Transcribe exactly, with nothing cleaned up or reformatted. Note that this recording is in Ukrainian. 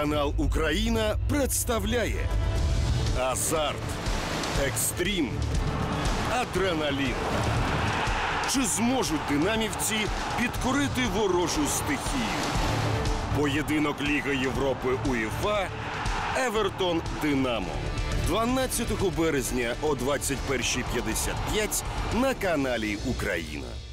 Канал Україна представляє азарт, екстрім, адреналін. Чи зможуть динамівці підкорити ворожу стихію? Поєдинок Ліги Європи УЄФА «Евертон Динамо» дванадцятого березня о двадцять першій п'ятдесят п'ять на каналі Україна.